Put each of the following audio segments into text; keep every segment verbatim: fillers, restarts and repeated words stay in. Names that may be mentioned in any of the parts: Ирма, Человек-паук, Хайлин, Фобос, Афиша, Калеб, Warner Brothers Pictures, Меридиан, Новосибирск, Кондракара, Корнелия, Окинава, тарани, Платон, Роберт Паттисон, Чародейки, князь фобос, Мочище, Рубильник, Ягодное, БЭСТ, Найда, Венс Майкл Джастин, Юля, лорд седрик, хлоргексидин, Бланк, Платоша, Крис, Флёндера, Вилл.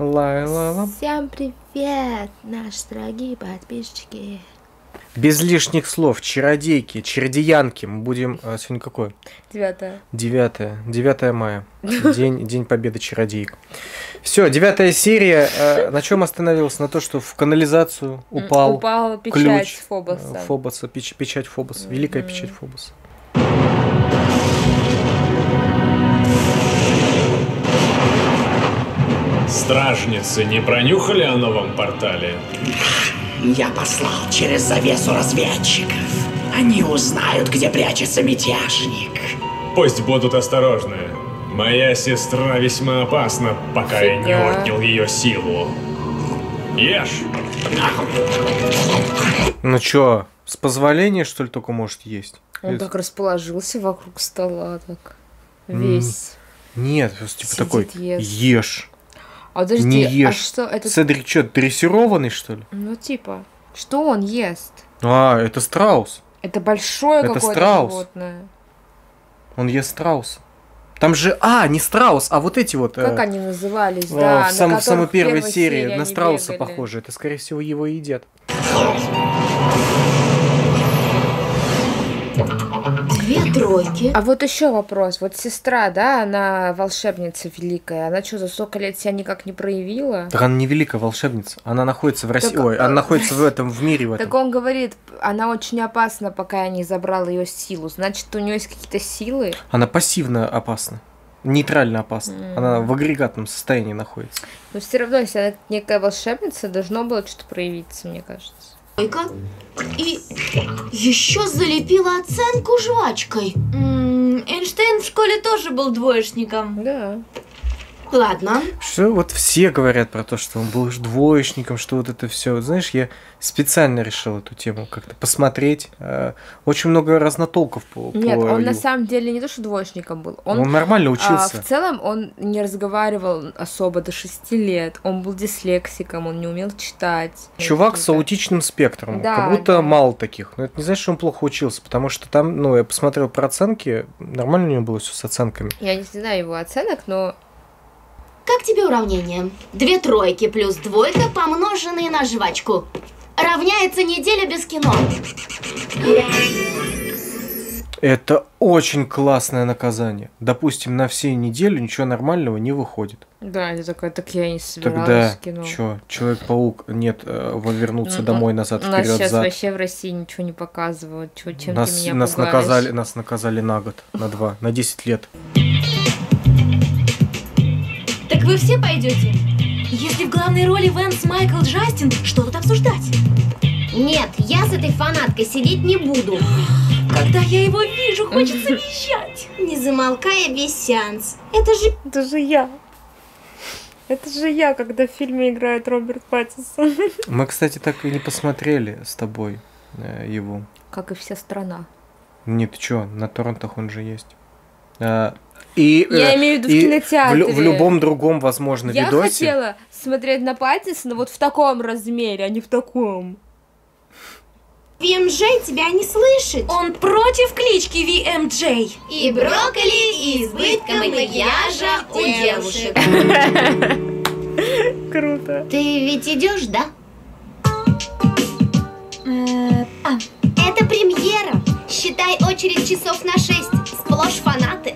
Лай-ла-ла. Всем привет, наши дорогие подписчики. Без лишних слов, чародейки, чародеянки. Мы будем... А, сегодня какое? Девятое. Девятое. Девятое мая. День, день победы чародейк. Все, девятая серия. Э, на чем остановился? На то, что в канализацию упал, упал печать ключ Фобоса. Фобоса печ, печать Фобоса. Великая mm-hmm. печать Фобоса. Стражницы, не пронюхали о новом портале? Я послал через завесу разведчиков. Они узнают, где прячется мятежник. Пусть будут осторожны. Моя сестра весьма опасна, пока я не отнял ее силу. Ешь. Ну чё, с позволения, что ли, только может есть? Он Ведь... так расположился вокруг стола, так весь. Нет, типа сидит, такой, ест. Ешь. А подожди, не ешь. А что, это... Седрик что, дрессированный, что ли? Ну, типа, что он ест? А, это страус. Это большое какое-то животное. Он ест страус. Там же, а, не страус, а вот эти вот... Как э... они назывались, э, да? В, сам, на в самой первой, первой серии, серии на страуса бегали. Похоже. Это, скорее всего, его едят. Две тройки. А вот еще вопрос. Вот сестра, да, она волшебница великая. Она что, за столько лет себя никак не проявила? Так она не великая волшебница. Она находится в России. Так... Ой, она находится в этом, в мире в этом. Так он говорит, она очень опасна, пока я не забрал ее силу. Значит, у нее есть какие-то силы? Она пассивно опасна. Нейтрально опасна. Mm. Она в агрегатном состоянии находится. Но все равно, если она некая волшебница, должно было что-то проявиться, мне кажется. И еще залепила оценку жвачкой. М-м, Эйнштейн в школе тоже был двоечником. Да. Ладно. Все, вот все говорят про то, что он был двоечником, что вот это все. Вот, знаешь, я специально решил эту тему как-то посмотреть. Очень много разнотолков по, по Нет, он его. На самом деле не то, что двоечником был. Он, он нормально учился. А, в целом он не разговаривал особо до шести лет. Он был дислексиком, он не умел читать. Чувак с аутичным спектром. Да, как будто да. мало таких. Но это не значит, что он плохо учился, потому что там, ну, я посмотрел про оценки, нормально у него было все с оценками. Я не знаю его оценок, но... Как тебе уравнение? Две тройки плюс двойка, помноженные на жвачку. Равняется неделя без кино. Это очень классное наказание. Допустим, на всю неделю ничего нормального не выходит. Да, я такая, так я и не собиралась в кино. Чё, Человек-паук, нет, вернуться домой, назад, вперед, назад. У нас сейчас вообще в России ничего не показывают. Чё, чем нас, ты меня нас наказали, нас наказали на год, на два, на десять лет. Так вы все пойдете? Если в главной роли Венс Майкл Джастин, что тут обсуждать? Нет, я с этой фанаткой сидеть не буду. Когда я его вижу, хочется вещать. Не замолкая весь сеанс. Это же... Это же я. Это же я, когда в фильме играет Роберт Паттисон. Мы, кстати, так и не посмотрели с тобой его. Как и вся страна. Нет, ты чё, на торрентах он же есть. И, я э, имею в виду в кинотеатре. В, в любом другом, возможно, я видосе. Я хотела смотреть на Паттисона вот в таком размере, а не в таком. ви эм джей тебя не слышит. Он против клички ви эм джей. И брокколи, и избытка макияжа у девушек. Круто. Ты ведь идешь, да? Это премьера. Считай очередь часов на шесть. Сплошь фанаты.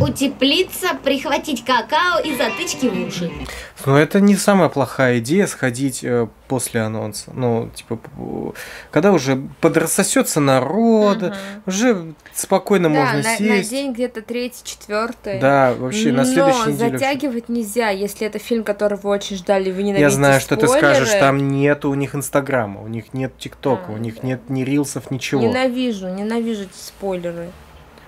Утеплиться, прихватить какао и затычки в уши. Ну, это не самая плохая идея сходить э, после анонса. Ну, типа, когда уже подрассосется народ, угу. уже спокойно да, можно на, сесть. На день где-то третий, четвертый. Да, вообще на следующей неделе. Но затягивать нельзя, если это фильм, который вы очень ждали, вы ненавидите. Я знаю, спойлеры. Что ты скажешь, там нету у них инстаграма, у них нет тиктока, а, у них да. нет ни рилсов, ничего. Ненавижу, ненавижу эти спойлеры.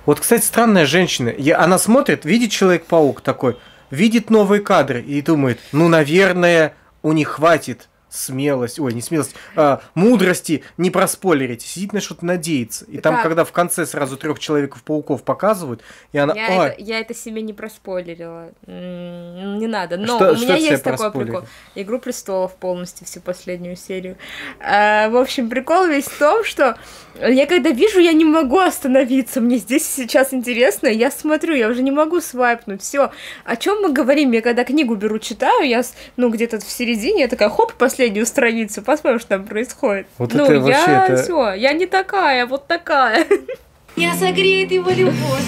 Вот, кстати, странная женщина. Я, она смотрит, видит Человек-паук такой, видит новые кадры и думает, ну, наверное, у них хватит смелость, ой, не смелость, а, мудрости не проспойлерить, сидит на что-то надеется. И там, как? Когда в конце сразу трех Человеков-пауков показывают, и она... Я, а... это, я это себе не проспойлерила. Не надо. Но что, у меня есть такой прикол. Игру престолов полностью, всю последнюю серию. А, в общем, прикол весь в том, что я когда вижу, я не могу остановиться. Мне здесь сейчас интересно, я смотрю, я уже не могу свайпнуть. Все. О чем мы говорим? Я когда книгу беру, читаю, я, ну, где-то в середине, я такая, хоп, последняя последнюю страницу, посмотрим, что там происходит. Вот ну, это я вообще это... все, я не такая, вот такая. Я согреет его любовь.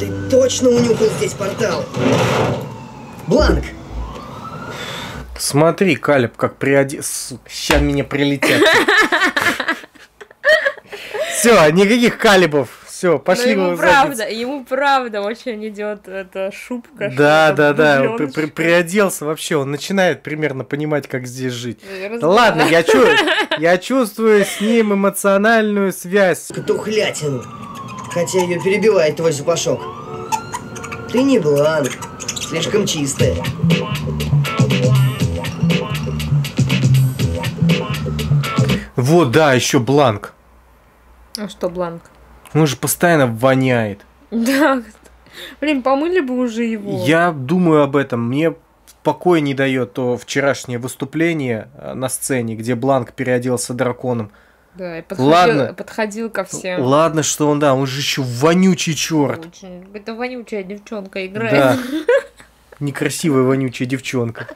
Ты точно унюхал здесь портал. Бланк. Смотри, Калеб, как приодет. Сейчас меня прилетят. Все, никаких Калебов. Все, пошли ему правда, ему правда очень идет эта шубка. Да, да, да, при, приоделся вообще, он начинает примерно понимать, как здесь жить. Да, да ладно, я, чу я чувствую с ним эмоциональную связь. Катухлятин, хотя ее перебивает твой запашок. Ты не бланк, слишком чистая. Вот, да, еще бланк. А что бланк? Он же постоянно воняет. Да. Блин, помыли бы уже его. Я думаю об этом. Мне покоя не дает то вчерашнее выступление на сцене, где Бланк переоделся драконом. Да, и подходил, ладно, подходил ко всем. Ладно, что он, да, он же еще вонючий черт. Очень. Это вонючая девчонка играет. Да. Некрасивая вонючая девчонка.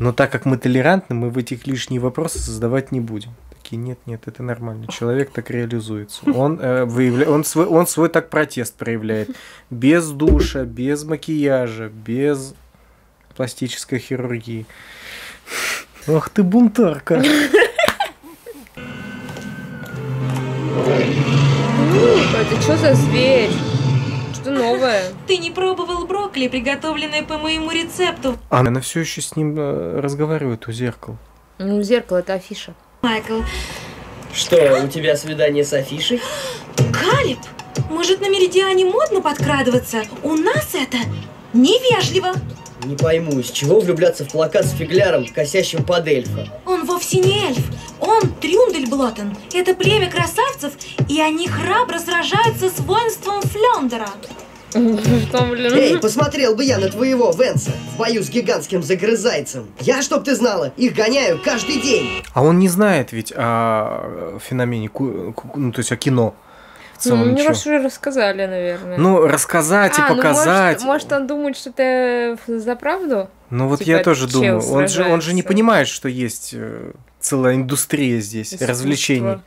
Но так как мы толерантны, мы в этих лишние вопросы задавать не будем. Нет, нет, это нормально. Человек так реализуется. Он, э, выявля... он, свой, он свой так протест проявляет. Без душа, без макияжа, без пластической хирургии. Ох ты бунтарка. Это что за зверь? Что новое? Ты не пробовал брокколи, приготовленное по моему рецепту. Она все еще с ним разговаривает у зеркала. Ну, зеркало — это Афиша. Майкл. Что, у тебя свидание с Афишей? Калеб, может, на Меридиане модно подкрадываться? У нас это невежливо. Не пойму, с чего влюбляться в плакат с фигляром, косящим под эльфа? Он вовсе не эльф, он Трюндельблотен. Это племя красавцев, и они храбро сражаются с воинством Флёндера. Эй, посмотрел бы я на твоего Венса в бою с гигантским загрызайцем. Я, чтоб ты знала, их гоняю каждый день. А он не знает ведь о феномене, ну, то есть о кино. Ну, мне уже рассказали, наверное. Ну, рассказать а, и показать. Ну, может, может, он думает, что ты за правду? Ну, вот типа, я тоже думаю. Он же, он же не понимает, что есть целая индустрия здесь, искусство, развлечений.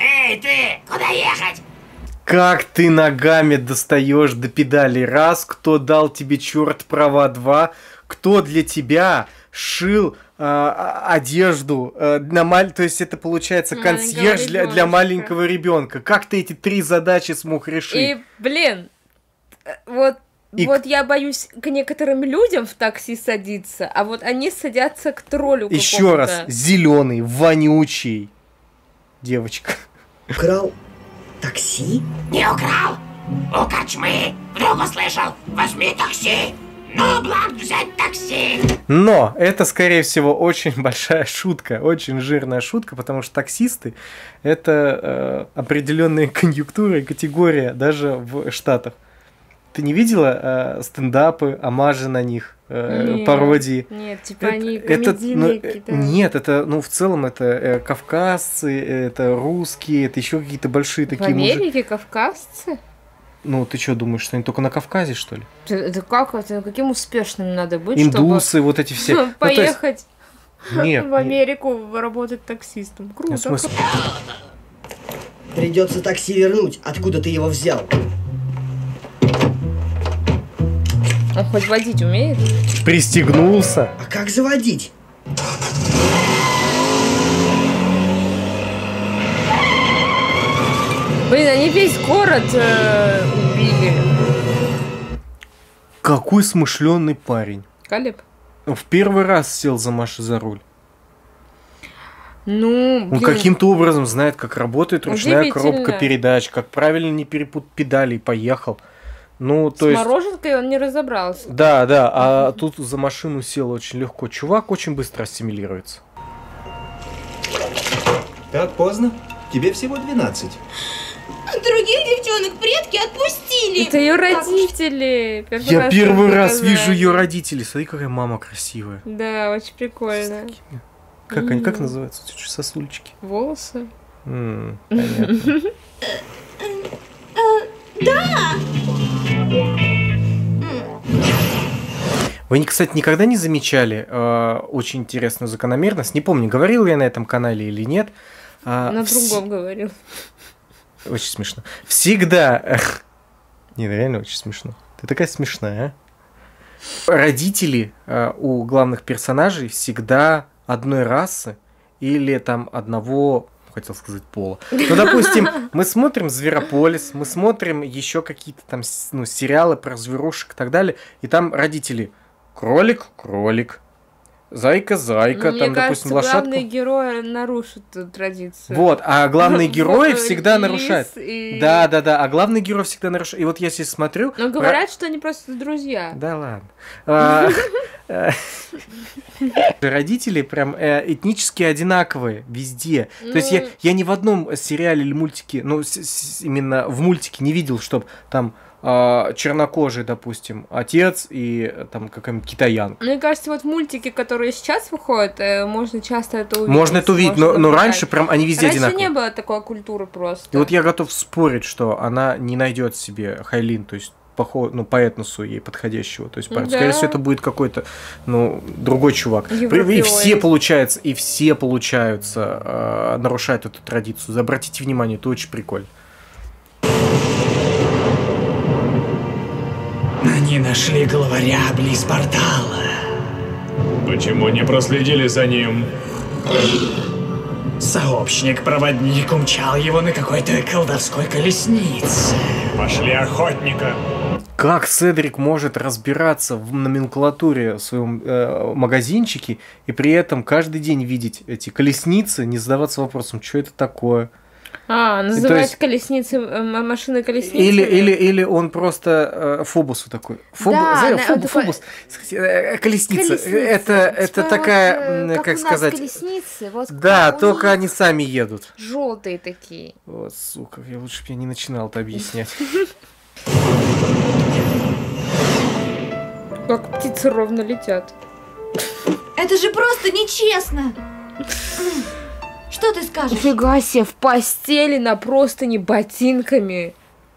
Эй, ты! Куда ехать? Как ты ногами достаешь до педали? Раз, кто дал тебе, черт, права? Два, кто для тебя шил э, одежду? Э, на маль... То есть это получается консьерж для, для маленького ребенка. Как ты эти три задачи смог решить? И, блин, вот... И... Вот я боюсь к некоторым людям в такси садиться, а вот они садятся к троллю. Еще раз, зеленый, вонючий. Девочка. Украл такси? Не украл! У корчмы! Вдруг услышал! Возьми такси! Ну, Бланк, взять такси! Но это, скорее всего, очень большая шутка, очень жирная шутка, потому что таксисты — это э, определенные конъюнктуры и категория даже в Штатах. Ты не видела э, стендапы, омажи на них, э, нет, пародии? Нет, типа это, они комедийные какие-то. Ну, нет, это, ну, в целом это э, кавказцы, это русские, это еще какие-то большие в такие... В Америке мужи... кавказцы? Ну, ты что думаешь, что они только на Кавказе, что ли? Да как это? Каким успешным надо быть, индусы, чтобы... вот эти все. Поехать в Америку работать таксистом. Круто. Придется такси вернуть, откуда ты его взял. Он хоть водить умеет? Пристегнулся. А как заводить? Блин, они весь город э, убили. Какой смышленый парень. Калеб. В первый раз сел за Машу за руль. Ну, блин. Он каким-то образом знает, как работает ручная коробка передач, как правильно не перепутать педали и поехал. Ну, то С есть... мороженкой он не разобрался. Да, да, а тут за машину сел очень легко. Чувак очень быстро ассимилируется. Так поздно? Тебе всего двенадцать. Других девчонок предки отпустили. Это ее родители. Первый Я раз первый раз показать. Вижу ее родителей. Смотри, какая мама красивая. Да, очень прикольно. Такими... Как mm. они, как называются? Сосульчики. Волосы. Mm, понятно. Да! Вы, кстати, никогда не замечали э, очень интересную закономерность? Не помню, говорил я на этом канале или нет. А, на другом вс... говорил. Очень смешно. Всегда... Не, реально очень смешно. Ты такая смешная, а? Родители э, у главных персонажей всегда одной расы или там одного... хотел сказать, пола. Ну, допустим, мы смотрим «Зверополис», мы смотрим еще какие-то там ну, сериалы про зверушек и так далее, и там родители кролик, кролик, зайка, зайка, ну, там, мне допустим, кажется, лошадка. Главные герои нарушат традицию. Вот, а главные герои всегда нарушают. И... Да, да, да, а главный герой всегда нарушает. И вот я здесь смотрю... Но говорят, ра... что они просто друзья. Да ладно. Родители прям э, этнически одинаковые везде. Ну... То есть я, я ни в одном сериале или мультике, ну, с, с, именно в мультике не видел, чтобы там э, чернокожий, допустим, отец и там какая-нибудь китаянка. Мне кажется, вот в мультике, которые сейчас выходят, э, можно часто это увидеть. Можно это увидеть, но, но раньше прям они везде раньше одинаковые. Раньше не было такой культуры просто. И вот я готов спорить, что она не найдет себе Хайлин, то есть По, ну, по этносу ей подходящего. То есть, да. Скорее всего, это будет какой-то ну, другой чувак. Европеоид. И все получается, и все получаются, э, нарушают эту традицию. Обратите внимание, это очень прикольно. Они нашли главаря близ портала. Почему не проследили за ним? Сообщник-проводник умчал его на какой-то колдовской колеснице. Пошли охотника. Как Седрик может разбираться в номенклатуре в своем э, магазинчике и при этом каждый день видеть эти колесницы, не задаваться вопросом, что это такое? А, называть колесницы, машины колесницы. Или, или, или он просто э, Фобосу такой. Фоб... Да, Зай, она, Фоб, такой... Фобос. Колесница. колесница. Это, типа, это такая, вот, как, как сказать... колесницы. Вот, да, как... только они сами едут. Желтые такие. Вот, сука, я лучше бы я не начинал это объяснять. Как птицы ровно летят. Это же просто нечестно. Что ты скажешь? Фига себе, в постели на простыне ботинками.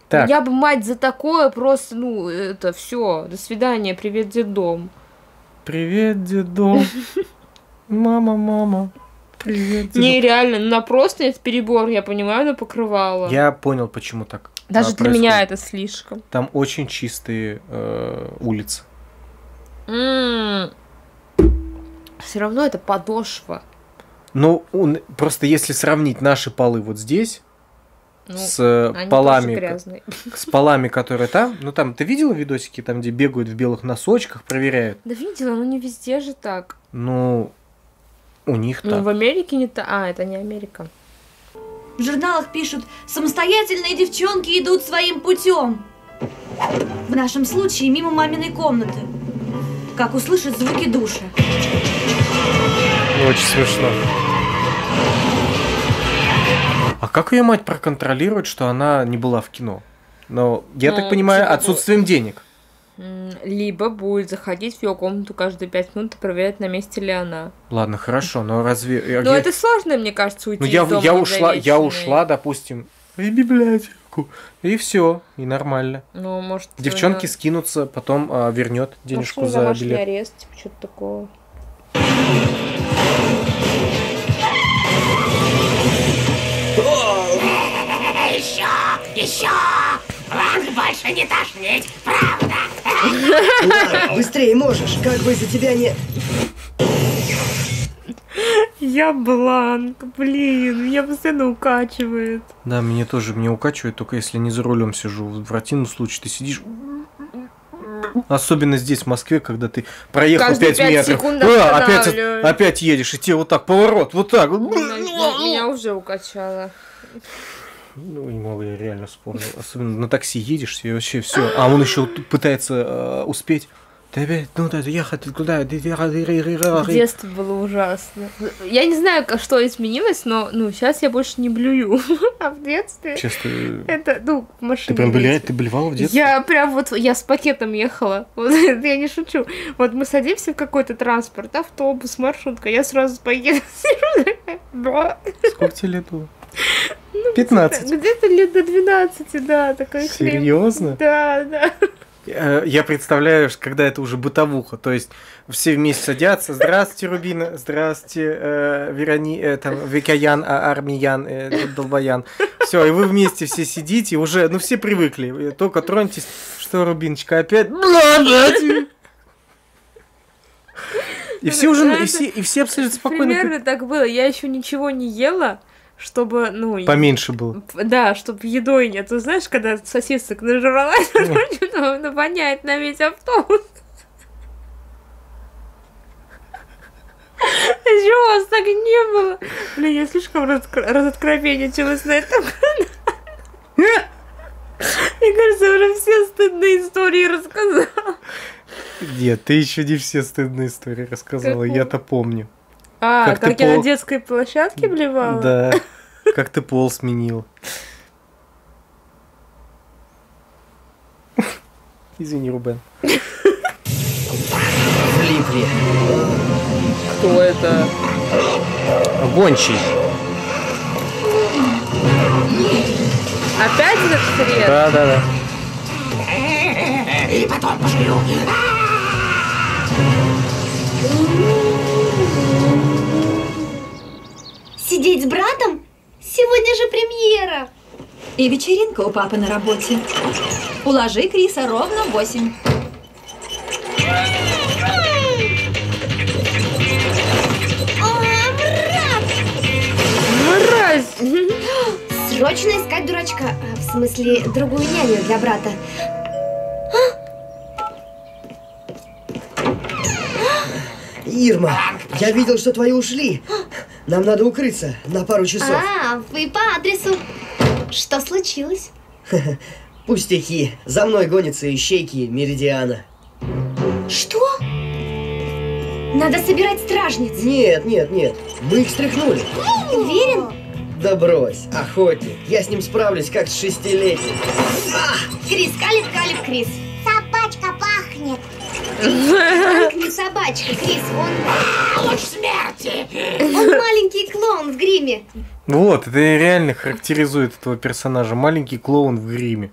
Так. Я бы, мать, за такое просто, ну, это все. До свидания, привет, дедом. Привет, дедом. Мама, мама. Привет, дедом. Нереально, на простыне это перебор, я понимаю, но покрывало. Я понял, почему так. Даже для меня это слишком. Там очень чистые улицы. Все равно это подошва. Ну, он, просто если сравнить наши полы вот здесь ну, с полами, с полами, которые там, ну там, ты видела видосики, там, где бегают в белых носочках, проверяют? Да видела, но не везде же так. Ну, у них так. Ну, в Америке не так. А, это не Америка. В журналах пишут, самостоятельные девчонки идут своим путем. В нашем случае мимо маминой комнаты. Как услышат звуки душа. Очень смешно. А как ее мать проконтролирует, что она не была в кино? Но, я ну, так понимаю, отсутствием денег. Либо будет заходить в ее комнату каждые пять минут и проверять, на месте ли она. Ладно, хорошо, но разве... Ну, я... это сложно, мне кажется, уйти ну, из я, дома я ушла, я ушла, допустим, в библиотеку, и все, и нормально. Ну, может... Девчонки она... скинутся, потом а, вернет денежку может, за домашний билет. Арест, типа, что-то такого. Еще, еще! Вас больше не тошнить, правда? Ладно, быстрее можешь, как бы за тебя не... Я Бланк, блин, меня постоянно укачивает. Да, меня тоже, меня укачивает, только если не за рулем сижу. В противном случае ты сидишь... Особенно здесь, в Москве, когда ты проехал каждые пять метров. А, опять, опять едешь, и тебе вот так поворот, вот так. Меня уже укачало. Ну, не могу, я реально вспомнил. Особенно на такси едешь, и вообще все. А он еще пытается э, успеть. Детство было ужасно. Я не знаю, что изменилось, но ну, сейчас я больше не блюю. А в детстве... Честно, это, ну, машина. Ты прям блюешь, ты блевала в детстве? Я прям вот, я с пакетом ехала. Вот, я не шучу. Вот мы садимся в какой-то транспорт, автобус, маршрутка, я сразу с пакетом сижу. Сколько тебе лет было? Ну, пятнадцать. Где-то, где-то лет до двенадцати, да. Такая. Серьезно? Да, да. Я представляю, когда это уже бытовуха, то есть все вместе садятся, здравствуйте, Рубина, здравствуйте, э, Верони, э, там, Викаян, Армиян, э, Долбоян, все, и вы вместе все сидите, уже, ну все привыкли, только троньтесь, что, Рубиночка, опять, и все уже, и все, и все абсолютно спокойно. Примерно так было, я еще ничего не ела. Чтобы, ну... Поменьше было. Да, чтобы едой нет. Ты знаешь, когда сосисок нажралась, она воняет на весь автобус. Чего у вас так не было? Блин, я слишком разоткровенничалась на этом канале. Мне кажется, уже все стыдные истории рассказала. Нет, ты еще не все стыдные истории рассказала, я-то помню. А, как, как я пол... на детской площадке блевала? Да, как ты пол сменил. Извини, Рубен. Влипли. Кто это? Гончий. Опять этот хрен? Да, да, да. И потом пошлю. Сидеть с братом? Сегодня же премьера. И вечеринка у папы на работе. Уложи Криса ровно в восемь. Мразь! Срочно искать дурачка. В смысле, другую няню для брата. Ирма, я видел, что твои ушли. Нам надо укрыться на пару часов. А, вы по адресу. Что случилось? Пустяки. За мной гонятся ищейки Меридиана. Что? Надо собирать стражниц. Нет, нет, нет. Мы их стряхнули. Уверен? Да брось, охотник. Я с ним справлюсь, как с шестилетним. Крис, Калеб, Калеб, Крис. Собачка пахнет. Бланк не собачка, Крис, он... Луч смерти! Он маленький клоун в гриме. Вот, это реально характеризует этого персонажа. Маленький клоун в гриме.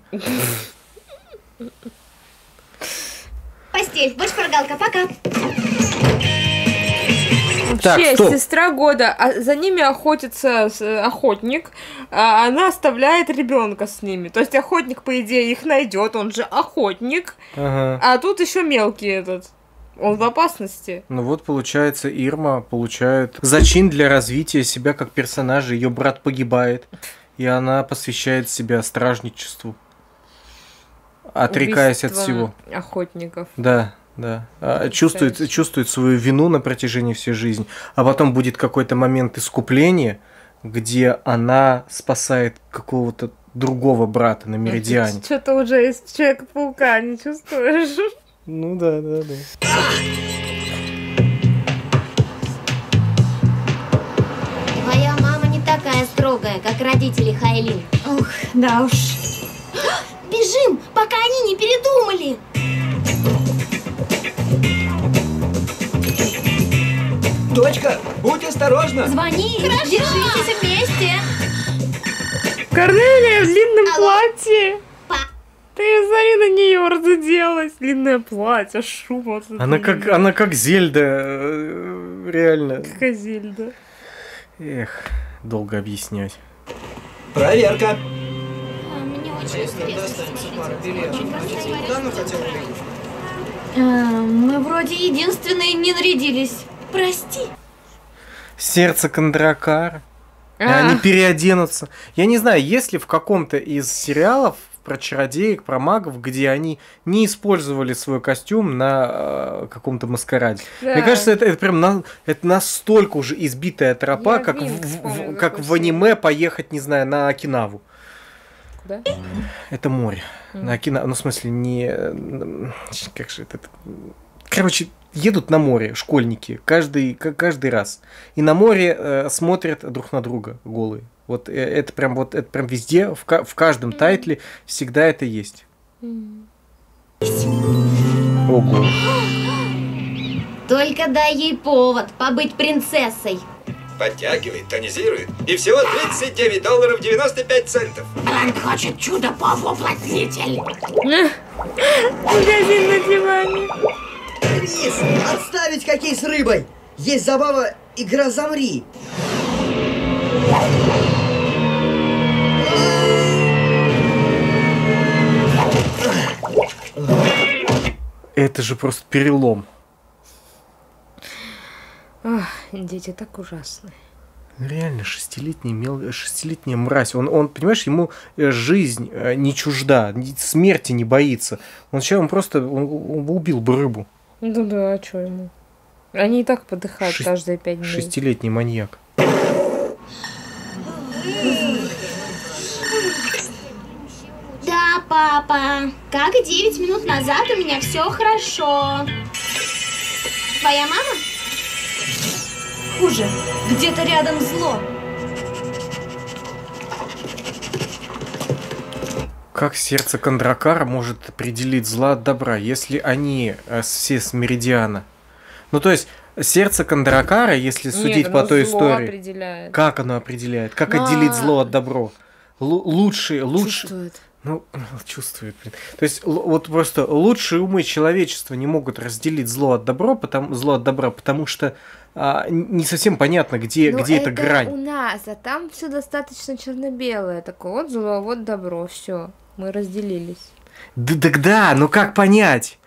Постель, больше прогалка, пока. Так, вообще, стоп. Сестра года, а за ними охотится охотник, а она оставляет ребенка с ними. То есть охотник, по идее, их найдет, он же охотник, ага. А тут еще мелкий этот. Он в опасности. Ну вот, получается, Ирма получает зачин для развития себя как персонажа. Ее брат погибает, и она посвящает себя стражничеству, отрекаясь убийство от всего. Охотников. Да. Да. А, чувствует, чувствует свою вину на протяжении всей жизни. А потом будет какой-то момент искупления, где она спасает какого-то другого брата на Меридиане. Что-то уже из Человека-паука не чувствуешь. Ну да, да, да. Твоя мама не такая строгая, как родители Хайлин. Ух, да уж. Бежим, пока они не передумали. Дочка, будь осторожна! Звони! Хорошо. Держитесь вместе! Корнелия в длинном Алло. платье! Па. Ты смотри на нее, разуделась! Длинное платье, шума. Она как, она как Зельда, реально. Как Зельда. Эх, долго объяснять. Проверка! А, мне очень интересно. Мы вроде единственные не нарядились. Прости. Сердце Кондракара. Они переоденутся. Я не знаю, есть ли в каком-то из сериалов про чародеек, про магов, где они не использовали свой костюм на э, каком-то маскараде. Да. Мне кажется, это, это прям на, это настолько уже избитая тропа, я как, винт, в, в, как в аниме поехать, не знаю, на Окинаву. Да? Это море. Mm. На Окинаву, ну, в смысле, не... Как же это... Короче, едут на море школьники каждый, каждый раз. И на море э, смотрят друг на друга голые. Вот это прям вот это прям везде, в, в каждом тайтле всегда это есть. Ого. Только дай ей повод побыть принцессой. Подтягивает, тонизирует. И всего тридцать девять долларов девяносто пять центов. Бланк хочет чудо-паук-уплотнитель. Магазин на диване. Крис, отставить хоккей с рыбой. Есть забава «Игра замри». Это же просто перелом. Ах, дети так ужасны. Реально, шестилетний мел... шестилетняя мразь. Он, он, понимаешь, ему жизнь не чужда, смерти не боится. Он сейчас он просто он, он убил бы рыбу. Ну да, а что ему? Они и так подыхают Шест... каждые пять дней. Шестилетний маньяк. Да, папа. Как и девять минут назад у меня все хорошо. Твоя мама? Хуже. Где-то рядом зло. Как сердце Кондракара может определить зла от добра, если они все с Меридиана? Ну, то есть... Сердце Кондракара, если судить Нет, по той истории, определяет. Как оно определяет, как а... отделить зло от добро, Л лучше, лучше, чувствует. ну чувствует, блин. То есть вот просто лучшие умы человечества не могут разделить зло от добро, потому зло от добра, потому что а, не совсем понятно, где Но где это эта грань. У нас, а там все достаточно черно-белое, такое вот зло, вот добро, все, мы разделились. Да, да, ну как понять?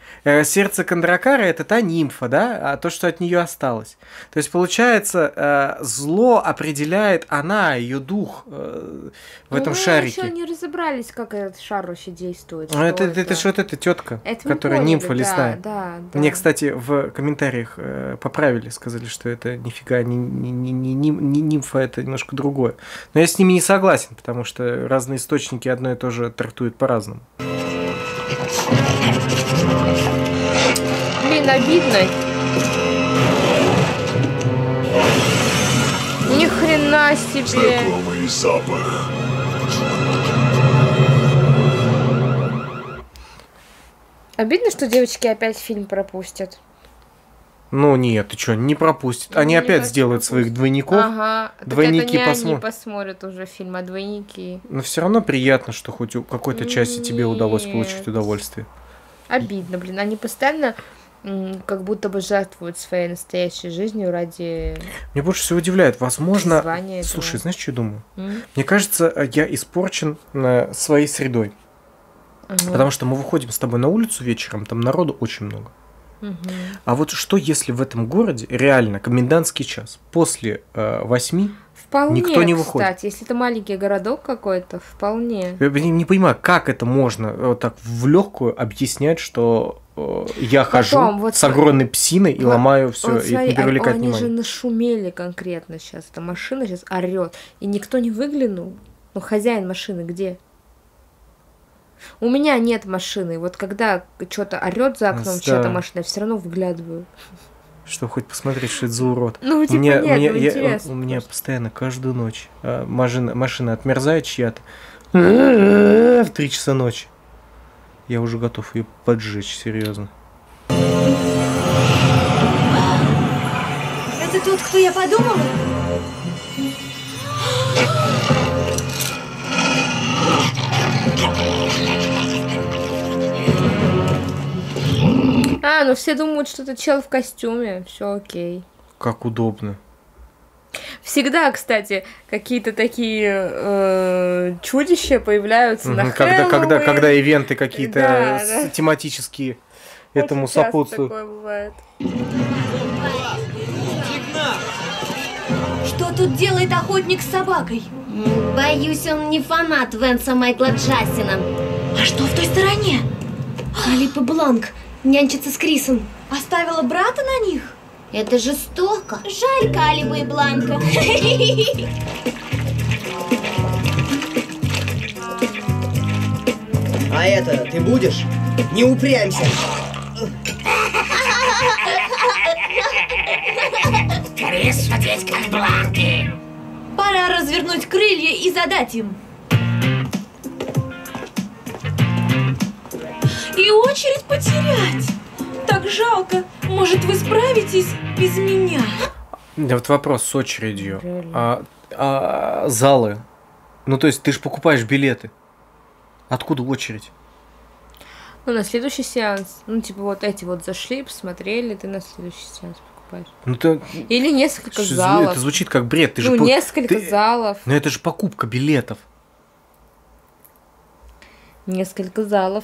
Сердце Кондракара — это та нимфа, да, а то, что от нее осталось. То есть, получается, зло определяет она, ее дух в Но этом мы шарике. Мы еще не разобрались, как этот шар вообще действует. Ну, это, это, это же вот эта тетка, это которая поняли, нимфа да, лесная. Да, да. Мне, кстати, в комментариях поправили, сказали, что это нифига не, не, не, не, не нимфа, это немножко другое. Но я с ними не согласен, потому что разные источники одно и то же трактуют по-разному. Блин, обидно. Ни хрена себе. Знакомый запах. Обидно, что девочки опять фильм пропустят. Ну нет, ты чё, не пропустят. Они Мне опять сделают пропустят. своих двойников. Ага, двойники так это не посмотр... они посмотрят уже фильм, а двойники. Но все равно приятно, что хоть у какой-то части нет. тебе удалось получить удовольствие. Обидно, блин, они постоянно как будто бы жертвуют своей настоящей жизнью ради... Меня больше всего удивляет, возможно... Слушай, этого. знаешь, что я думаю? М? Мне кажется, я испорчен своей средой. Угу. Потому что мы выходим с тобой на улицу вечером, там народу очень много. Угу. А вот что, если в этом городе реально комендантский час после э, восьми вполне, никто не выходит? Кстати, если это маленький городок какой-то, вполне. Я не, не понимаю, как это можно вот так в легкую объяснять, что э, я Потом, хожу вот с огромной псиной и вот, ломаю все вот, и смотри, не привлекать внимание. Они же нашумели конкретно сейчас. Эта машина сейчас орет, и никто не выглянул. Ну, хозяин машины где? У меня нет машины. Вот когда что-то орет за окном, да. чья-то машина, я все равно выглядываю. Что, хоть посмотреть, что это за урод. Ну, типа, у меня, нет, у меня, ну, я, у меня постоянно каждую ночь а, машина, машина отмерзает чья-то. В три часа ночи. Я уже готов ее поджечь, серьезно. Это тот, кто я подумала? А, ну все думают, что это чел в костюме. Все окей. Как удобно. Всегда, кстати, какие-то такие э, чудища появляются угу, на Хэллоуин. Когда, когда, когда ивенты какие-то да, да. тематические Очень этому сопутствуют. Такое бывает. Что тут делает охотник с собакой? Боюсь, он не фанат Венса Майкла Джастина. А что в той стороне? Калеб и Бланк нянчатся с Крисом. Оставила брата на них? Это жестоко. Жаль Калеба и Бланка. А это ты будешь? Не упрямься. Крис, смотреть как Бланки. Пора развернуть крылья и задать им. И очередь потерять. Так жалко. Может, вы справитесь без меня? Да вот вопрос с очередью. А, а, залы. Ну то есть ты же покупаешь билеты. Откуда очередь? Ну на следующий сеанс. Ну типа вот эти вот зашли, посмотрели, ты на следующий сеанс покупаешь. Ну, ты... Или несколько Ш залов. Это звучит как бред. Ты ну же... несколько ты... залов. Но это же покупка билетов. Несколько залов.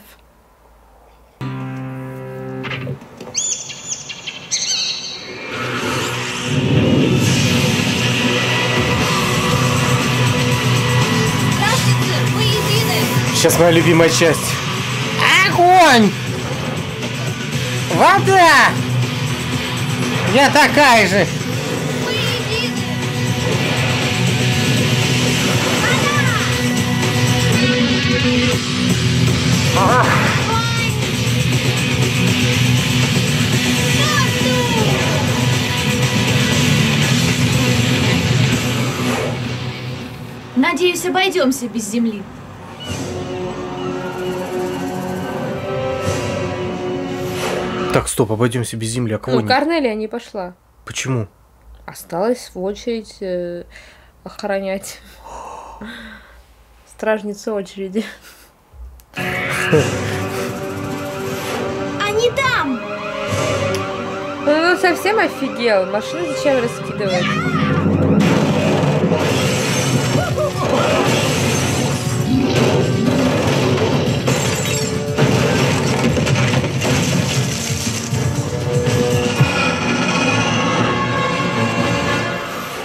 Сейчас моя любимая часть. Огонь! Вода! Я такая же. Вода! Надеюсь, обойдемся без земли. Так, стоп, обойдемся без земли. А кого? Ну, Корнелия не пошла. Почему? Осталась в очередь э, охранять. Стражница очереди. Они там! Ну, он совсем офигел. Машину зачем раскидывать?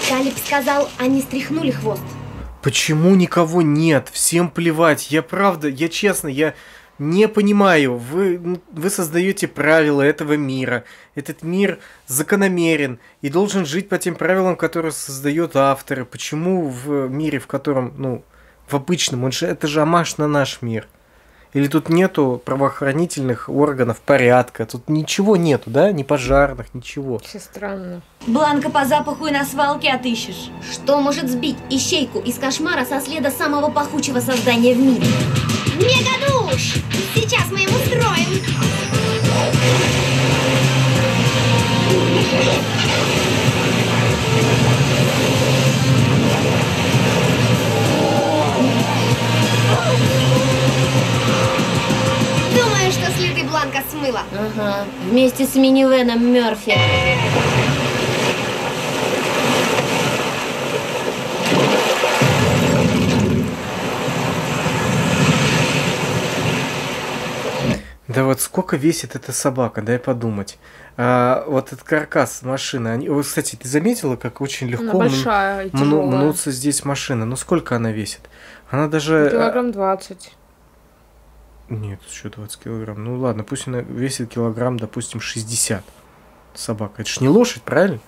Калеб сказал, они стряхнули хвост. Почему никого нет? Всем плевать. Я правда, я честно, я не понимаю. Вы, вы создаете правила этого мира. Этот мир закономерен и должен жить по тем правилам, которые создают авторы. Почему в мире, в котором, ну, в обычном, он же, это же омаж на наш мир. Или тут нету правоохранительных органов, порядка. Тут ничего нету, да? Ни пожарных, ничего. Все странно. Бланка по запаху и на свалке отыщешь. Что может сбить ищейку из кошмара со следа самого пахучего создания в мире? Мегадуш! Сейчас мы его устроим. Думаю, что следы Бланка смыло. Ага. Вместе с минивеном Мёрфи. Да вот сколько весит эта собака, дай подумать. А, вот этот каркас машины. Они... О, кстати, ты заметила, как очень легко большая, мну... мнутся здесь машины? Ну сколько она весит? Она даже... Килограмм двадцать. Нет, еще двадцать килограмм. Ну ладно, пусть она весит килограмм, допустим, шестьдесят. Собака. Это ж не лошадь, правильно?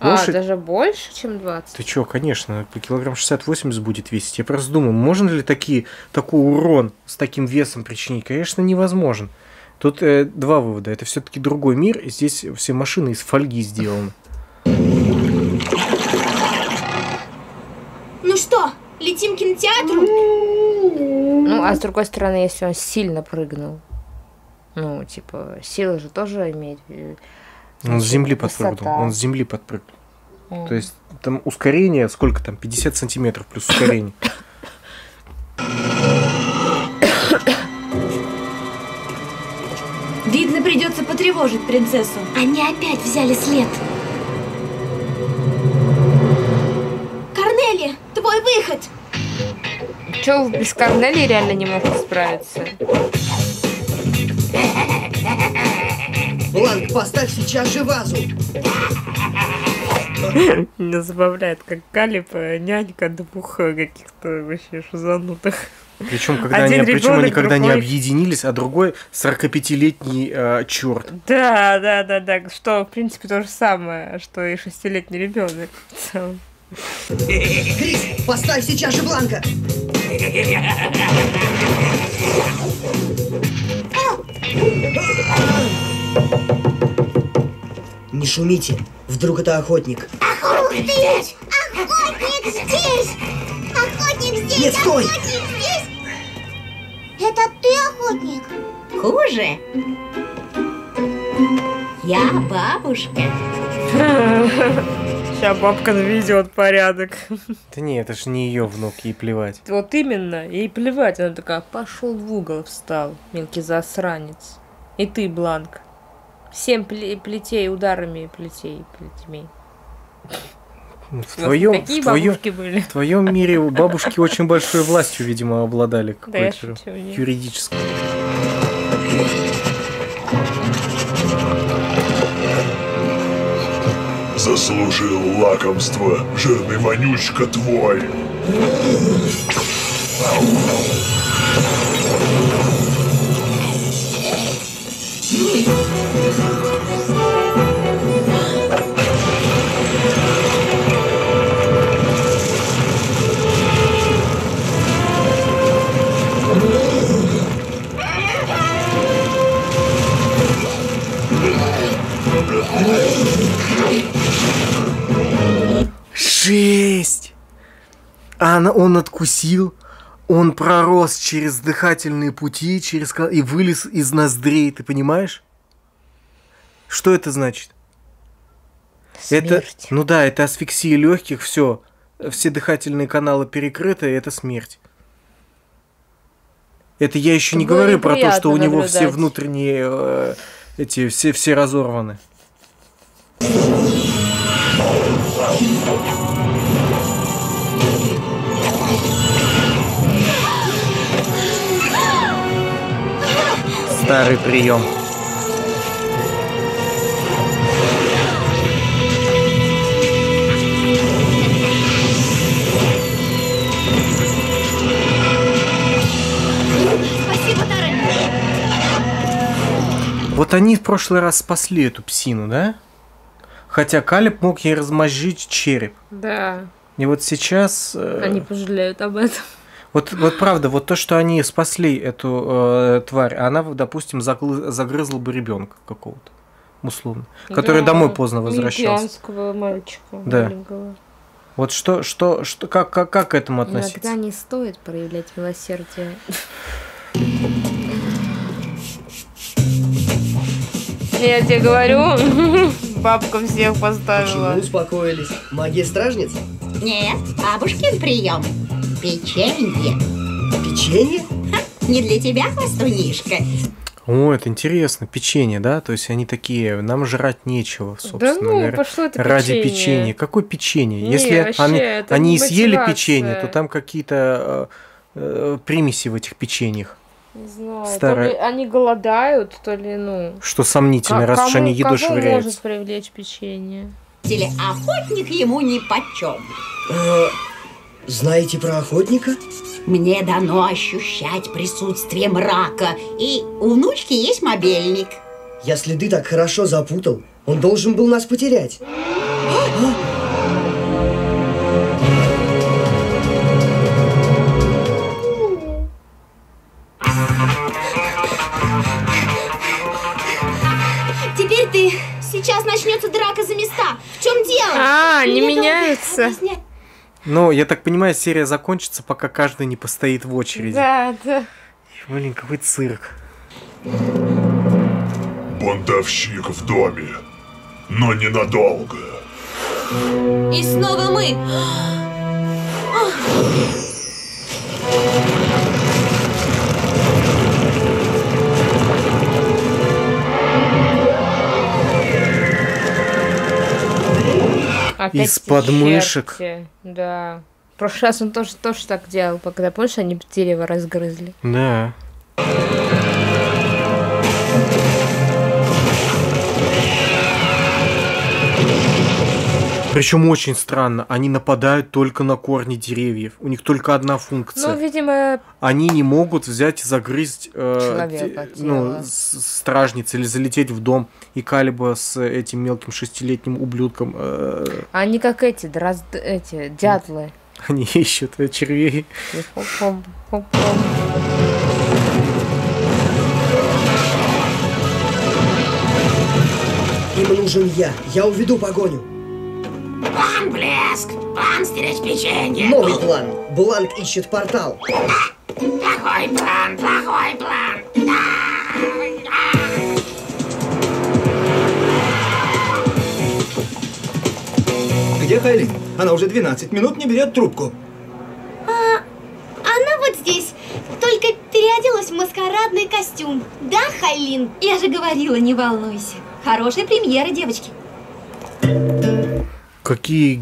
Лошадь... А, даже больше, чем двадцать? Ты че, конечно, килограмм шестьдесят-восемьдесят будет весить. Я просто думаю, можно ли такие, такой урон с таким весом причинить? Конечно, невозможно. Тут э, два вывода. Это все-таки другой мир, и здесь все машины из фольги сделаны. Ну что, летим к кинотеатру? Ну, а с другой стороны, если он сильно прыгнул, ну, типа, силы же тоже имеет. Он с земли высота. Подпрыгнул, он с земли подпрыгнул. Mm. То есть, там ускорение, сколько там, пятьдесят сантиметров плюс ускорение. Видно, придется потревожить принцессу. Они опять взяли след. Корнелия, твой выход! Чё, без Корнелии реально не могут справиться? Бланк, поставь сейчас же вазу! Меня забавляет, как Калеб нянька двух каких-то вообще шизанутых. Причем, когда они, причем они когда другой... не объединились, а другой сорокапятилетний э, черт. Да, да, да, да. Что, в принципе, то же самое, что и шестилетний ребенок. Крис, поставь сейчас же Бланка! Не шумите, вдруг это охотник. Охотник здесь! Охотник здесь! Охотник здесь! Нет, стой! Охотник здесь! Это ты охотник? Хуже? Я бабушка. Сейчас бабка наведет порядок. Да нет, это ж не ее внук, ей плевать. Вот именно, ей плевать. Она такая, пошел в угол, встал, мелкий засранец. И ты, Бланк. Всем плетей, ударами плетей, плетьми. В твоем, вот такие в твоем, бабушки были. В твоем мире бабушки очень большой властью, видимо, обладали какой-то юридической. Заслужил лакомство, жирный вонючка твой. Жесть! А он откусил, он пророс через дыхательные пути, через и вылез из ноздрей, ты понимаешь? Что это значит? Смерть. Это, ну да, это асфиксия легких, все, все дыхательные каналы перекрыты, и это смерть. Это я еще не Было говорю про то, что наблюдать. У него все внутренние э, эти все все разорваны. Старый прием. Спасибо, Тарен. Вот они в прошлый раз спасли эту псину, да? Хотя Калеб мог ей размозжить череп. Да. И вот сейчас... Они пожалеют об этом. Вот, вот правда, вот то, что они спасли эту э, тварь, она, допустим, загл... загрызла бы ребенка какого-то, условно, который да, домой поздно возвращался. Медианского мальчика. Да. Маленького. Вот что, что, что как, как, как к этому относиться? Иногда не стоит проявлять милосердие. Я тебе говорю... Бабка всех поставила. Почему успокоились? Магия стражниц? Нет, бабушкин прием. Печенье. Печенье? Ха, не для тебя, хвостунишка. О, это интересно. Печенье, да? То есть они такие, нам жрать нечего, собственно. Да ну, пошло это печенье. Ради печенья. Какое печенье? Не, если вообще, они, они и съели печенье, то там какие-то э, э, примеси в этих печеньях. Не знаю, старая... то ли они голодают, то ли, ну... Что сомнительно, как, раз кому, уж они едой швыряются. Может привлечь печенье? Или охотник ему нипочем. А, знаете про охотника? Мне дано ощущать присутствие мрака. И у внучки есть мобильник. Я следы так хорошо запутал. Он должен был нас потерять. Сейчас начнется драка за места. В чем дело? А, не меняется. Ну, я так понимаю, серия закончится, пока каждый не постоит в очереди. Да, да. Блин, какой цирк. Бунтовщик в доме, но ненадолго. И снова мы. Из-под мышек. Да. В прошлый раз он тоже, тоже так делал, когда, помнишь, они дерево разгрызли. Да. Причем очень странно, они нападают только на корни деревьев. У них только одна функция. Ну, видимо... Они не могут взять и загрызть э, ну, стражницы или залететь в дом. И Калеба с этим мелким шестилетним ублюдком. Э... Они как эти, дрозд... эти дятлы. Они ищут червей. Им нужен я. Я уведу погоню. План блеск! План стеречь печенье! Новый план! Бланк ищет портал! Плохой план! Плохой план! Где Хайлин? Она уже двенадцать минут не берет трубку. А, она вот здесь. Только переоделась в маскарадный костюм. Да, Хайлин? Я же говорила, не волнуйся. Хорошая премьера, девочки. Какие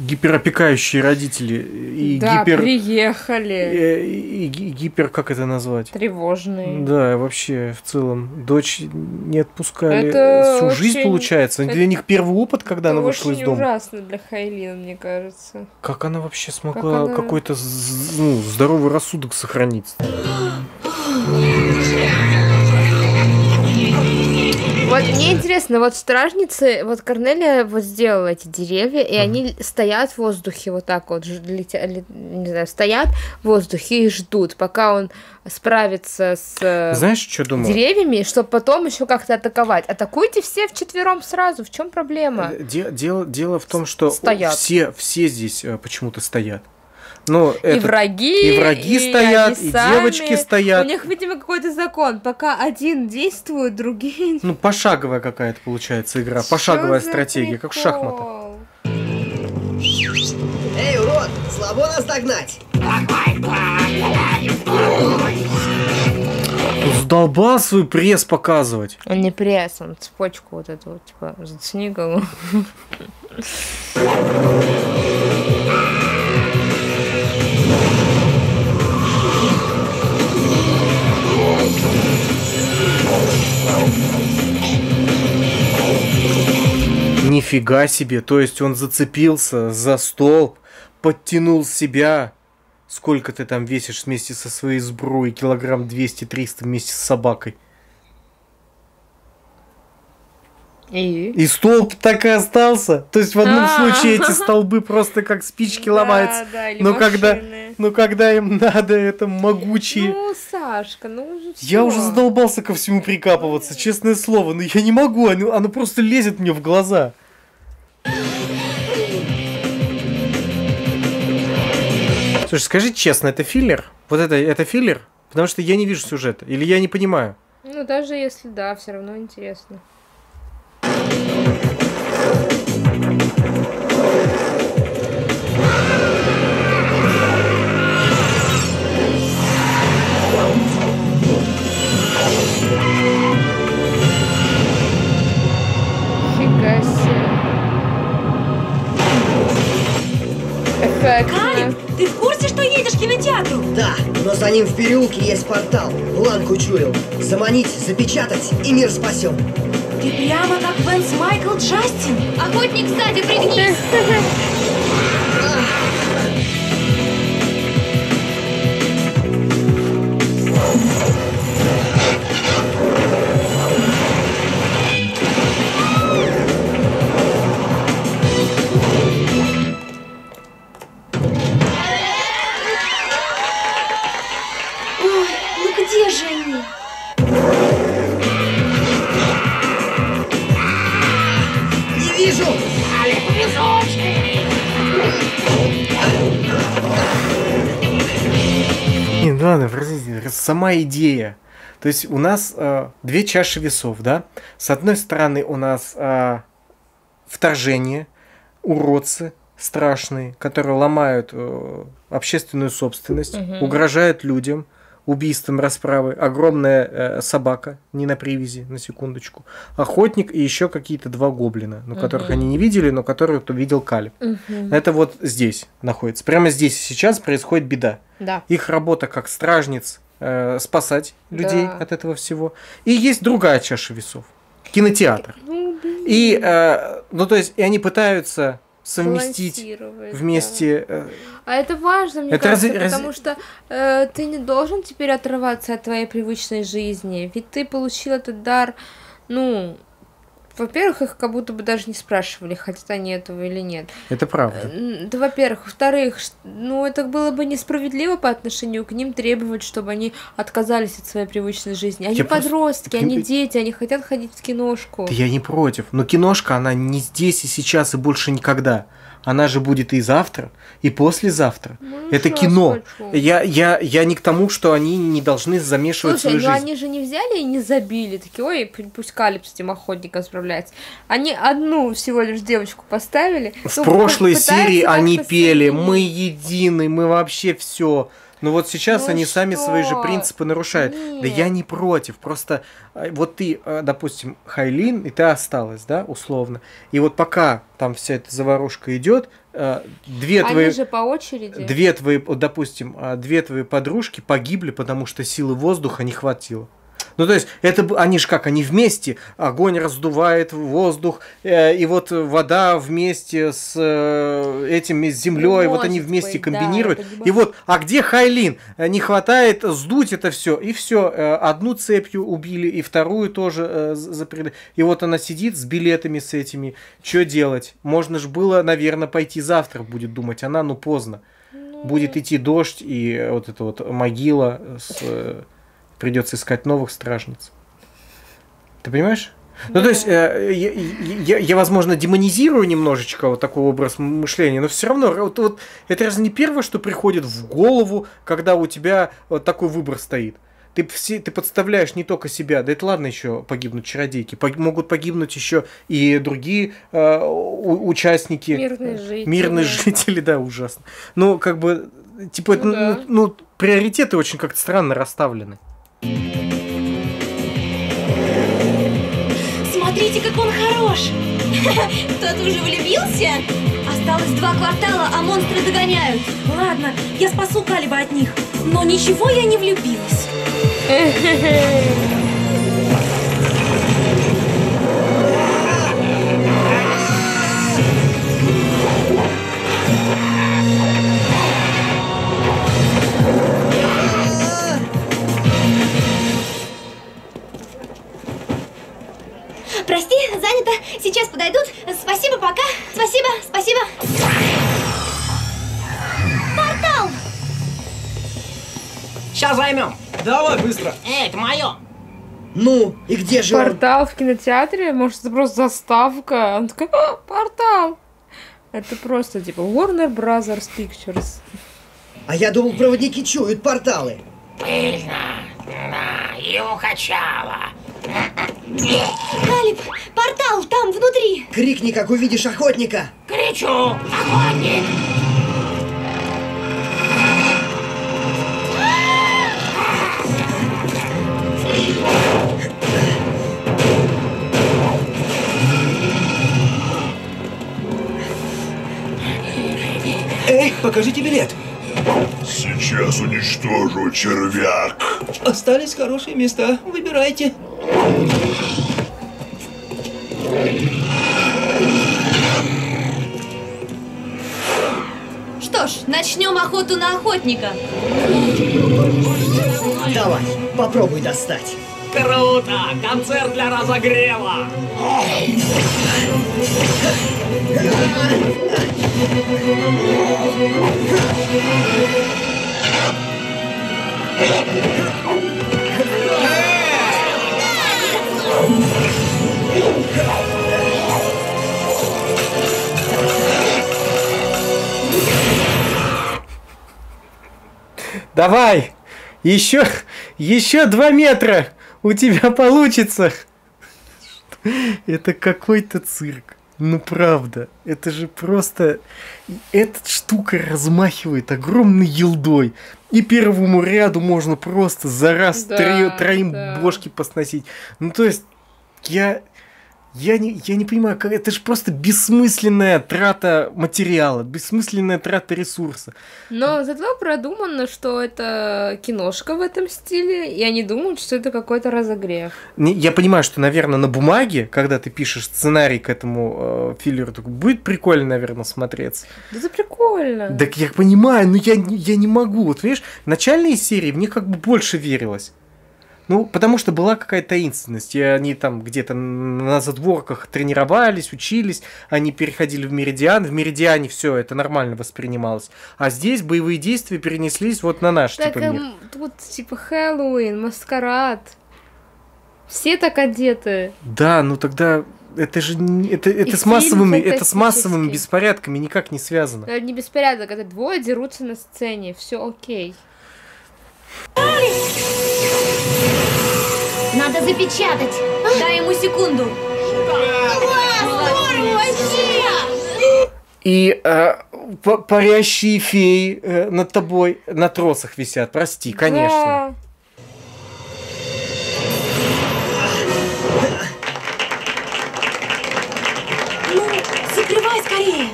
гиперопекающие родители и да, гипер... приехали. И, и, и гипер, как это назвать? Тревожные. Да, вообще в целом дочь не отпускали это всю очень... жизнь, получается. Это... Для них первый опыт, когда это она вышла из дома. Очень ужасно для Хайлин, мне кажется. Как она вообще смогла как она... какой-то ну, здоровый рассудок сохранить? Вот мне интересно, вот стражницы, вот Корнелия вот сделала эти деревья, и они стоят в воздухе вот так вот, летят, не знаю, стоят в воздухе и ждут, пока он справится с Знаешь, что думаю? деревьями, чтобы потом еще как-то атаковать. Атакуйте все вчетвером сразу, в чем проблема? Дело, дело, дело в том, что стоят. Все, все здесь почему-то стоят. Ну, и, этот, враги, и враги и стоят, и сами. девочки стоят. У них, видимо, какой-то закон. Пока один действует, другие... Ну, пошаговая какая-то получается игра. Что пошаговая стратегия, прикол? Как в шахматах. Эй, урод, слабо нас догнать! Сдолбал свой пресс показывать. Он не пресс, он цепочку вот эту вот, типа, зацени голову. Нифига себе, то есть он зацепился за столб, подтянул себя. Сколько ты там весишь вместе со своей сбруей? Килограмм двести-триста вместе с собакой. И? И столб так и остался. То есть в одном а -а -а. случае эти столбы просто как спички ломаются. Да, да, но, когда, но когда им надо, это могучие. Ну, Сашка, ну уже все. Я уже задолбался ко всему прикапываться, честное слово. Но я не могу, оно, оно просто лезет мне в глаза. Слушай, скажи честно, это филлер? Вот это, это филлер? Потому что я не вижу сюжета. Или я не понимаю? Ну, даже если да, все равно интересно. Фига себе. Калеб, ты в курсе, что едешь к кинотеатру? Да, но за ним в переулке есть портал. Бланк учуял. Заманить, запечатать и мир спасем. Ты прямо как Венс Майкл Джастин. Охотник сзади, пригнись. Ой, ну где же они? Не, ну ладно, сама идея. То есть у нас э, две чаши весов, да? С одной стороны у нас э, вторжение, уродцы страшные, которые ломают э, общественную собственность, угу. угрожают людям убийством расправы, огромная э, собака, не на привязи, на секундочку, охотник и еще какие-то два гоблина, но угу. которых они не видели, но которых видел Калеб. Угу. Это вот здесь находится. Прямо здесь и сейчас происходит беда. Да. Их работа как стражниц э, спасать людей да. от этого всего. И есть другая чаша весов. Кинотеатр. И, э, ну, то есть, и они пытаются совместить вместе. Да. А это важно, мне это кажется, раз... потому что э, ты не должен теперь отрываться от твоей привычной жизни. Ведь ты получил этот дар, ну, во-первых, их как будто бы даже не спрашивали, хотят они этого или нет. Это правда. Да, во-первых. Во-вторых, ну, это было бы несправедливо по отношению к ним требовать, чтобы они отказались от своей привычной жизни. Они я подростки, просто... они дети, они хотят ходить в киношку. Да я не против. Но киношка, она не здесь и сейчас, и больше никогда. Она же будет и завтра, и послезавтра. Ну, это кино. Я, я, я не к тому, что они не должны замешивать Слушай, свою жизнь. Слушай, ну они же не взяли и не забили. Такие, ой, пусть Калеб с этим охотником справляется. Они одну всего лишь девочку поставили. В ну, прошлой серии они пели, мы едины, мы вообще все. Но вот сейчас ну они что? сами свои же принципы нарушают. Нет. Да я не против. Просто вот ты, допустим, Хайлин, и ты осталась, да, условно. И вот пока там вся эта заварушка идет, две Они твои... же по очереди. Две твои, допустим, две твои подружки погибли, потому что силы воздуха не хватило. Ну, то есть, это они же как, они вместе, огонь раздувает воздух, э, и вот вода вместе с э, этим, с землей, вот они вместе быть, комбинируют. Да, и вот, а где Хайлин? Не хватает сдуть это все, и все, э, одну цепью убили, и вторую тоже э, запрели. И вот она сидит с билетами с этими, что делать? Можно же было, наверное, пойти завтра, будет думать она, но поздно. Ну... Будет идти дождь, и вот эта вот могила с... Э, придется искать новых стражниц. Ты понимаешь? Да. Ну, то есть, э, я, я, я, возможно, демонизирую немножечко вот такой образ мышления, но все равно, вот, вот, это разве не первое, что приходит в голову, когда у тебя вот такой выбор стоит? Ты, все, ты подставляешь не только себя, да это ладно еще погибнут чародейки, пог, могут погибнуть еще и другие э, у, участники. Мирные жители. Мирные жители, да, ужасно. Ну, как бы, типа, ну, это, да. ну, ну приоритеты очень как-то странно расставлены. Смотрите, как он хорош! Кто-то уже влюбился? Осталось два квартала, а монстры догоняют. Ладно, я спасу Калеба от них, но ничего я не влюбилась. Прости, занято. Сейчас подойдут. Спасибо, пока. Спасибо, спасибо. Портал! Сейчас займем. Давай быстро. Эй, это мое. Ну, и где же портал он? В кинотеатре? Может, это просто заставка? Он такой, а, портал. Это просто типа Warner Brothers Pictures. А я думал, проводники чуют порталы. Пыльно. На, и укачало. Калеб, портал там внутри. Крикни, как увидишь охотника. Кричу, охотник. Эй, покажите билет. Сейчас уничтожу, червяк. Остались хорошие места. Выбирайте. Что ж, начнем охоту на охотника. Давай, попробуй достать. Круто! Концерт для разогрева! Давай! Еще, еще два метра! У тебя получится! Это какой-то цирк. Ну правда, это же просто... Эта штука размахивает огромной елдой. И первому ряду можно просто за раз да, троим да. бошки посносить. Ну то есть, я... Я не, я не понимаю, как... это же просто бессмысленная трата материала, бессмысленная трата ресурса. Но зато продумано, что это киношка в этом стиле, и они думают, что это какой-то разогрев. Не, я понимаю, что, наверное, на бумаге, когда ты пишешь сценарий к этому э, филлеру, будет прикольно, наверное, смотреться. Да это прикольно. Так я понимаю, но я, я не могу. Вот видишь, начальные серии мне как бы больше верилось. Ну, потому что была какая-то таинственность, и они там где-то на задворках тренировались, учились, они переходили в Меридиан, в Меридиане все это нормально воспринималось, а здесь боевые действия перенеслись вот на наш так, типа мир. Тут типа Хэллоуин, маскарад, все так одеты. Да, ну тогда это же это, это с массовыми, это с массовыми беспорядками никак не связано. Это не беспорядок, это двое дерутся на сцене, все окей. Надо запечатать. Дай ему секунду. И э, парящие феи э, над тобой на тросах висят. Прости, конечно. Да. Ну, закрывай скорее.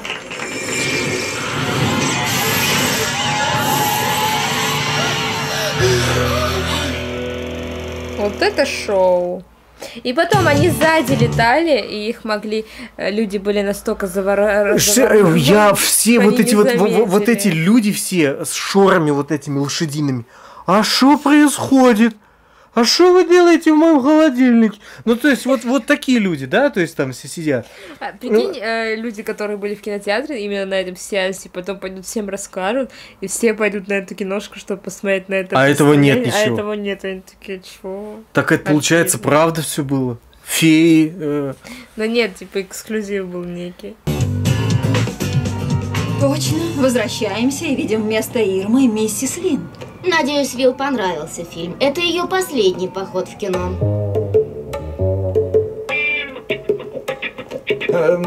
Вот это шоу. И потом они сзади летали, и их могли... Люди были настолько завор... завороны. Я все вот эти вот, вот эти люди все с шорами вот этими лошадиными. А что происходит? А что вы делаете в моем холодильнике? Ну, то есть, вот, вот такие люди, да, то есть, там все сидят. А, прикинь, ну... э, люди, которые были в кинотеатре, именно на этом сеансе, потом пойдут всем расскажут, и все пойдут на эту киношку, чтобы посмотреть на это. А этого нет ничего. А этого нет, они такие, чего? Так это, получается, правда все было? Феи? Э... Ну, нет, типа, эксклюзив был некий. Точно, возвращаемся и видим вместо Ирмы миссис Лин. Надеюсь, Вилл понравился фильм. Это ее последний поход в кино. А,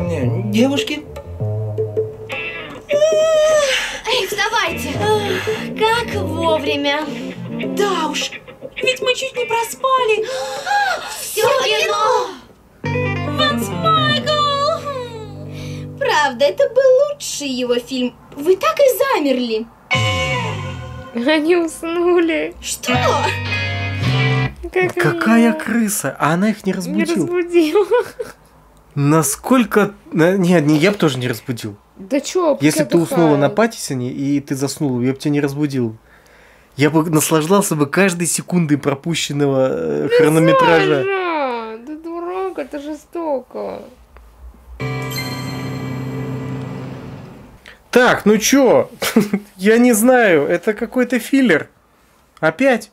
девушки? Эй, вставайте! Как вовремя! Да уж, ведь мы чуть не проспали. Все кино! Венс Майкл! Правда, это был лучший его фильм. Вы так и замерли. Они уснули. Что? Как Какая они... крыса? А она их не разбудила. Не разбудила. Насколько... Нет, не, я бы тоже не разбудил. Да чё? Если бы ты уснула на Паттисоне и ты заснула, я бы тебя не разбудил. Я бы наслаждался бы каждой секундой пропущенного хронометража. Саша, ты дурак, это жестоко. Так, ну чё? Я не знаю, это какой-то филлер. Опять?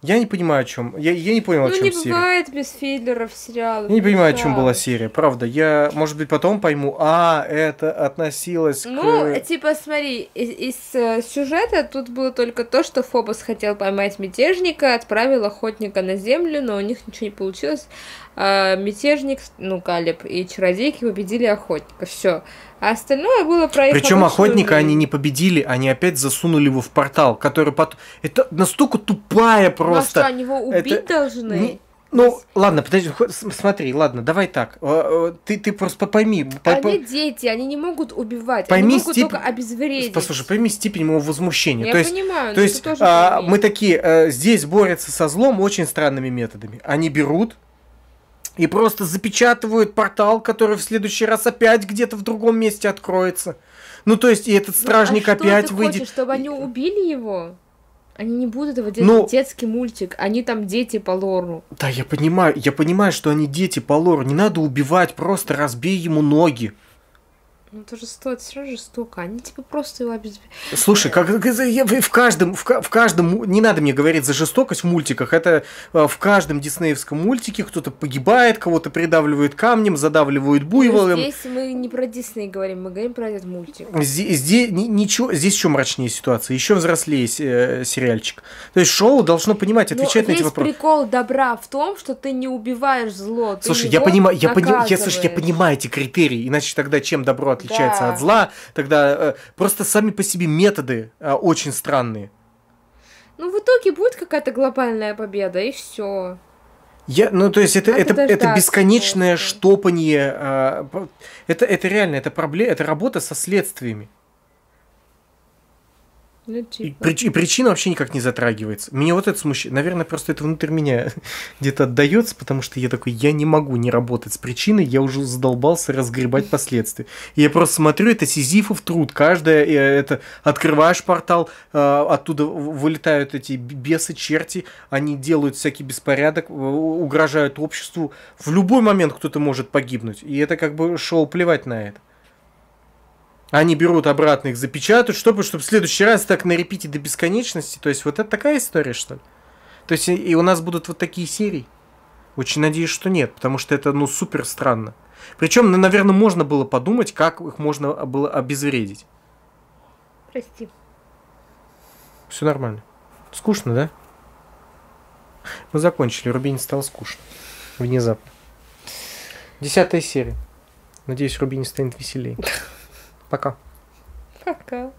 Я не понимаю, о чем. Я, я не понял, ну, о чем серия. Ну не бывает без филлеров сериалов. Я не понимаю, о чем была серия, правда. Я, может быть, потом пойму, а, это относилось ну, к... Ну, типа, смотри, из, из сюжета тут было только то, что Фобос хотел поймать мятежника, отправил охотника на землю, но у них ничего не получилось. А, мятежник, ну, Калеб и чародейки победили охотника. Все. А остальное было про их... Причем охотника жизнь. Они не победили, они опять засунули его в портал, который потом... Это настолько тупая просто... Ну а что, они его убить это... должны? Не... Ну, С... ладно, подожди, смотри, ладно, давай так. Ты, ты просто пойми... По... Они дети, они не могут убивать, пойми они могут степ... только обезвредить. Послушай, пойми степень моего возмущения. Я то понимаю, есть, то есть тоже а, мы такие, а, здесь борются со злом очень странными методами. Они берут... И просто запечатывают портал, который в следующий раз опять где-то в другом месте откроется. Ну, то есть, и этот стражник ну, а опять ты выйдет. Хочешь, чтобы они убили его? Они не будут его делать ну, детский мультик. Они там дети по лору. Да, я понимаю, я понимаю, что они дети по лору. Не надо убивать, просто разбей ему ноги. Ну, это жестоко, все равно жестоко. Они типа просто его обезвредили. Слушай, как я, в каждом, в, в каждом, не надо мне говорить за жестокость в мультиках. Это в каждом диснеевском мультике кто-то погибает, кого-то придавливают камнем, задавливают буйволом. Здесь мы не про Дисней говорим, мы говорим про этот мультик. Здесь, здесь ничего, здесь еще мрачнее ситуация, еще взрослее э, сериальчик. То есть шоу должно понимать, отвечать Но на эти вопросы. Прикол добра в том, что ты не убиваешь зло. Слушай, я понимаю, я понимаю, я, слушай, я понимаю эти критерии, иначе тогда чем добро отличается да. от зла, тогда э, просто сами по себе методы э, очень странные. Ну, в итоге будет какая-то глобальная победа, и все. Я, ну, то есть, это, это, это бесконечное штопанье. Э, это, это реально, это, пробле, это работа со следствиями. Ну, типа. и, и причина вообще никак не затрагивается. Меня вот это смущает. Наверное, просто это внутрь меня где-то отдается, потому что я такой, я не могу не работать с причиной, я уже задолбался разгребать последствия. И я просто смотрю, это сизифов труд. Каждое это... Открываешь портал, оттуда вылетают эти бесы, черти, они делают всякий беспорядок, угрожают обществу. В любой момент кто-то может погибнуть. И это как бы шоу плевать на это. Они берут обратно, их запечатают, чтобы, чтобы в следующий раз так на репите до бесконечности. То есть вот это такая история, что ли? То есть и у нас будут вот такие серии? Очень надеюсь, что нет, потому что это, ну, супер странно. Причем, ну, наверное, можно было подумать, как их можно было обезвредить. Прости. Все нормально. Скучно, да? Мы закончили, Рубильник стал скучно. Внезапно. Десятая серия. Надеюсь, Рубильник станет веселее. Пока. Пока.